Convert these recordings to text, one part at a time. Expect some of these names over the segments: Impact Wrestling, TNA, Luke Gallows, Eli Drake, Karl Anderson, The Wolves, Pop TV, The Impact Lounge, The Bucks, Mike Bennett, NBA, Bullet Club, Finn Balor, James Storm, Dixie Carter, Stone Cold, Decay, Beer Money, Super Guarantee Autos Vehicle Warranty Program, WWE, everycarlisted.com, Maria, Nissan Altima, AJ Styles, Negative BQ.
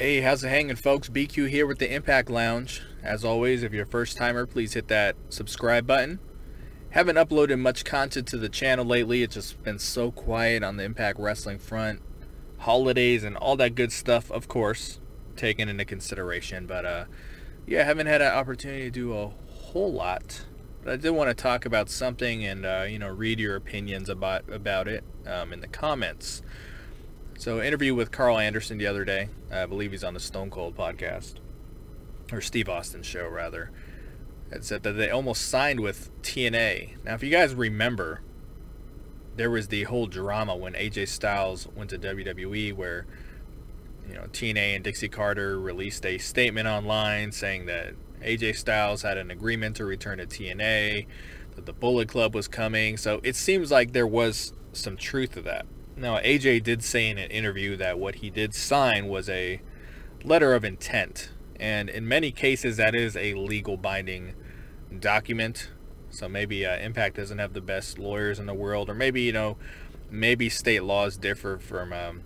Hey, how's it hanging, folks? BQ here with the Impact Lounge. As always, if you're a first timer, please hit that subscribe button. Haven't uploaded much content to the channel lately. It's just been so quiet on the Impact Wrestling front. Holidays and all that good stuff, of course, taken into consideration. But yeah, haven't had an opportunity to do a whole lot. But I did want to talk about something and you know, read your opinions about it in the comments. So, interview with Karl Anderson the other day. I believe he's on the Stone Cold podcast, or Steve Austin's show rather. It said that they almost signed with TNA. Now, if you guys remember, there was the whole drama when AJ Styles went to WWE, where you know TNA and Dixie Carter released a statement online saying that AJ Styles had an agreement to return to TNA, that the Bullet Club was coming. So it seems like there was some truth to that. Now, AJ did say in an interview that what he did sign was a letter of intent, and in many cases that is a legal binding document. So maybe Impact doesn't have the best lawyers in the world, or maybe, you know, maybe state laws differ from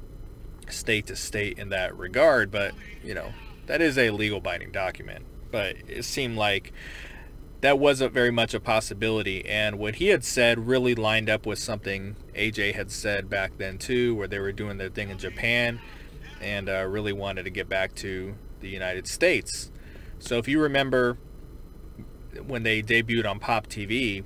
state to state in that regard, but you know, that is a legal binding document. But it seemed like that wasn't very much a possibility, and what he had said really lined up with something AJ had said back then too, where they were doing their thing in Japan and really wanted to get back to the United States. So if you remember when they debuted on Pop TV,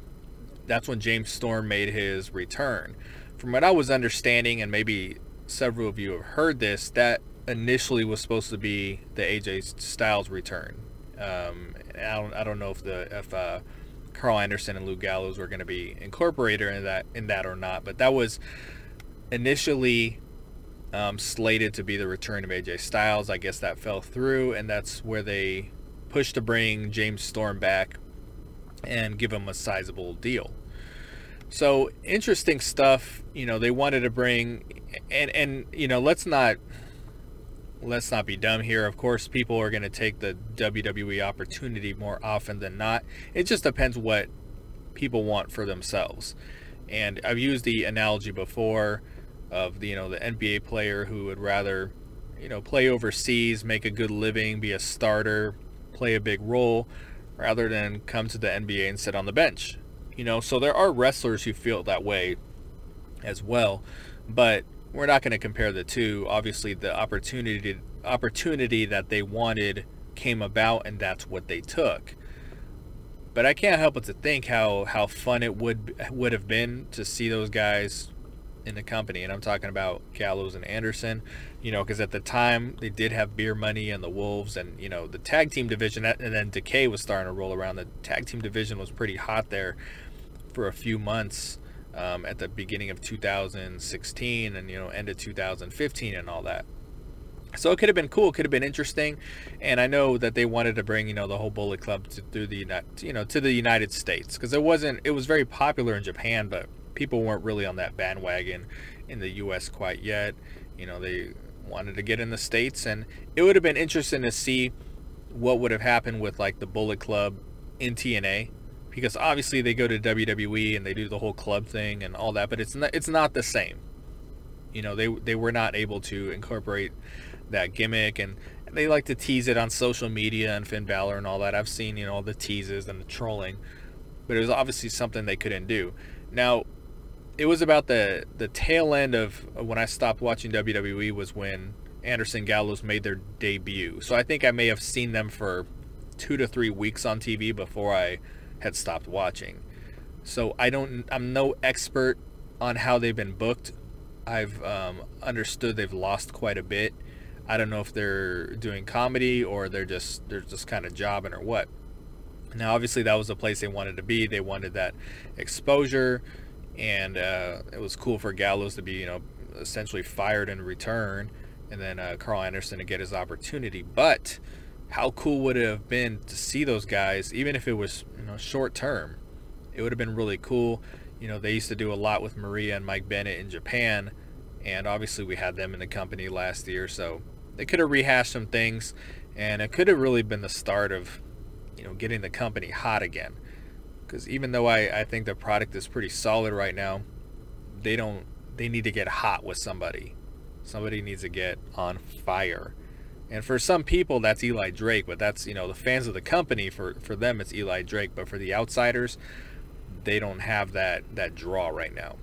that's when James Storm made his return. From what I was understanding, and maybe several of you have heard this, that initially was supposed to be the AJ Styles return. I don't know if Karl Anderson and Luke Gallows were going to be incorporated in that or not, but that was initially slated to be the return of AJ Styles. I guess that fell through, and that's where they pushed to bring James Storm back and give him a sizable deal. So interesting stuff. You know, they wanted to bring, and you know, let's not be dumb here. Of course, people are going to take the WWE opportunity more often than not. It just depends what people want for themselves. And I've used the analogy before of the, you know, the NBA player who would rather, you know, play overseas, make a good living, be a starter, play a big role, rather than come to the NBA and sit on the bench. You know, so there are wrestlers who feel that way as well, but we're not going to compare the two. Obviously, the opportunity that they wanted came about, and that's what they took. But I can't help but to think how fun it would have been to see those guys in the company. And I'm talking about Gallows and Anderson, you know, because at the time they did have Beer Money and the Wolves, and you know, the tag team division, and then Decay was starting to roll around. The tag team division was pretty hot there for a few months. At the beginning of 2016 and, you know, end of 2015 and all that. So it could have been cool. It could have been interesting. And I know that they wanted to bring, you know, the whole Bullet Club to the United States, because it was very popular in Japan, but people weren't really on that bandwagon in the U.S. quite yet. You know, they wanted to get in the States, and it would have been interesting to see what would have happened with like the Bullet Club in TNA. Because obviously they go to WWE and they do the whole club thing and all that, but it's not the same. You know, they were not able to incorporate that gimmick, and they like to tease it on social media and Finn Balor and all that. I've seen, you know, all the teases and the trolling, but it was obviously something they couldn't do. Now, it was about the tail end of when I stopped watching WWE was when Anderson Gallows made their debut. So I think I may have seen them for 2 to 3 weeks on TV before I had stopped watching. So I'm no expert on how they've been booked. I've understood they've lost quite a bit. I don't know if they're doing comedy or they're just kind of jobbing or what. Now obviously that was the place they wanted to be. They wanted that exposure, and it was cool for Gallows to be, you know, essentially fired in return, and then Karl Anderson to get his opportunity. But how cool would it have been to see those guys, even if it was, you know, short term? It would have been really cool. You know, they used to do a lot with Maria and Mike Bennett in Japan, and obviously we had them in the company last year, so they could have rehashed some things, and it could have really been the start of, you know, getting the company hot again. Because even though I think the product is pretty solid right now, they need to get hot with somebody. Somebody needs to get on fire. And for some people, that's Eli Drake, but that's, you know, the fans of the company, for them, it's Eli Drake. But for the outsiders, they don't have that draw right now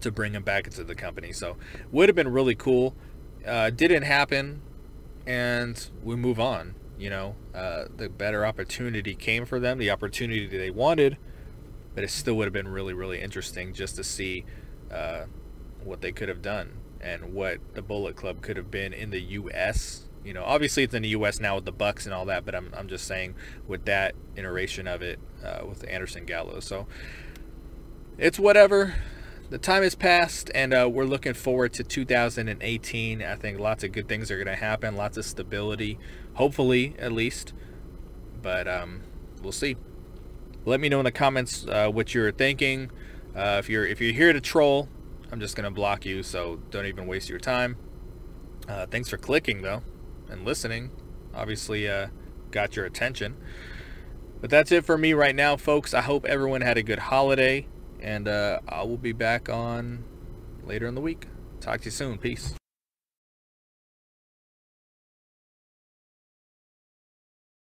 to bring him back into the company. So would have been really cool. Didn't happen, and we move on. You know, the better opportunity came for them, the opportunity they wanted, but it still would have been really, really interesting just to see what they could have done and what the Bullet Club could have been in the U.S. You know, obviously it's in the U.S. now with the Bucks and all that, but I'm just saying with that iteration of it, with the Anderson Gallows. So it's whatever. The time has passed, and we're looking forward to 2018. I think lots of good things are going to happen, lots of stability, hopefully at least. But we'll see. Let me know in the comments what you're thinking. If you're here to troll, I'm just going to block you, so don't even waste your time. Thanks for clicking, though, and listening. Obviously got your attention. But that's it for me right now, folks. I hope everyone had a good holiday. And I will be back on later in the week. Talk to you soon. Peace.